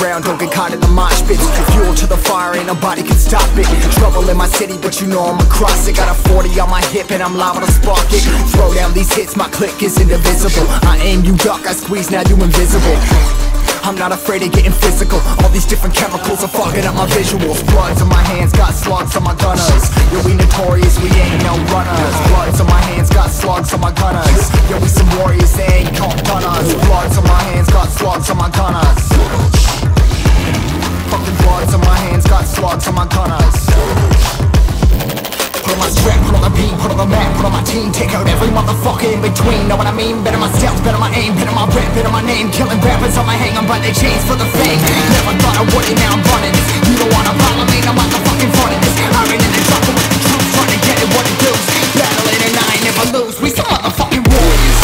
around, don't get caught in the mosh pits. Fuel to the fire, ain't nobody can stop it. Trouble in my city, but you know I'm across it. Got a 40 on my hip and I'm liable to spark it. Throw down these hits, my click is indivisible. I aim, you duck, I squeeze, now you invisible. I'm not afraid of getting physical. All these different chemicals are fogging up my visuals. Bloods on my hands, got slugs on my gunners. Yo, we notorious, we ain't no runners. Bloods on my hands, got slugs on my gunners. Yo, we some warriors, they ain't called gunners. Bloods on my hands, got slugs on my gunners. Fucking bloods on my hands, got slugs on my gunners. Put on my strap, put on the beat, put on the map, put on my team. Take out every motherfucker in between, know what I mean? Better my steps, better my aim, better my rap, better my name. Killing rappers on my hang, I'm by their chains for the fame. Never thought I would, and now I'm running this. You don't wanna follow me, I'm motherfucking front of this. I ran in the jungle with the troops, trying to get it what it does. Battling and I ain't never lose, we some motherfucking warriors.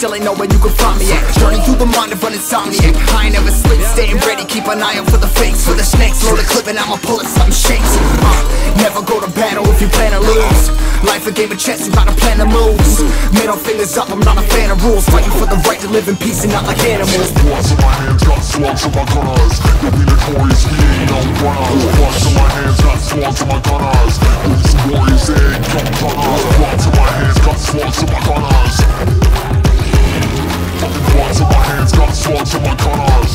Still ain't know where you can find me at. Journey through the mind of an insomniac. I ain't never sleep, staying ready, keep an eye out for the fakes. For the snakes, load a clip and I'ma pull it, something shakes. Never go to battle if you plan to lose. Life a game of chess, you gotta plan the moves. Middle fingers up, I'm not a fan of rules. Fighting for the right to live in peace and not like animals. Bloods in my hands, got slugs in my gunners. You'll be notorious, we ain't no runners. Bloods in my hands, got slugs in my gunners. You'll be some warriors, they ain't no runners. Bloods in my hands, got slugs in my gunners. Fucking bloods in my hands, got slugs in my gunners.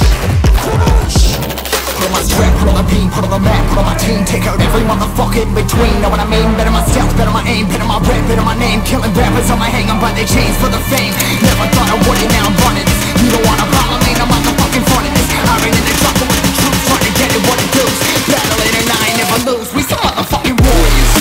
Put on my strap, put on the beam, put on the map, put on my team. Take out every motherfucker in between, know what I mean? Better my steps, better my aim, better my rap, better my name. Killing rappers on my hang, I'm by their chains for the fame. Never thought I would, and now I'm running this. You don't wanna follow me, I'm motherfucking front of this. I ran in the jungle with the troops, trying to get it what it does. Battling and I ain't never lose, we some motherfucking warriors.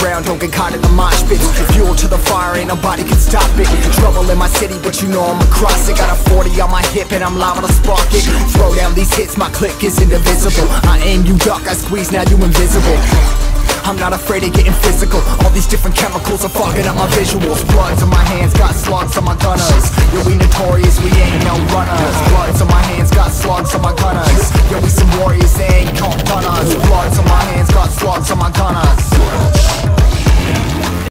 Around, don't get caught in the mosh pits. Fuel to the fire, ain't nobody can stop it. Trouble in my city, but you know I'm across it. Got a 40 on my hip and I'm liable to spark it. Throw down these hits, my click is indivisible. I aim, you duck, I squeeze, now you invisible. I'm not afraid of getting physical. All these different chemicals are fogging up my visuals. Bloods on my hands, got slugs on my gunners. Yo, we notorious, we ain't no runners.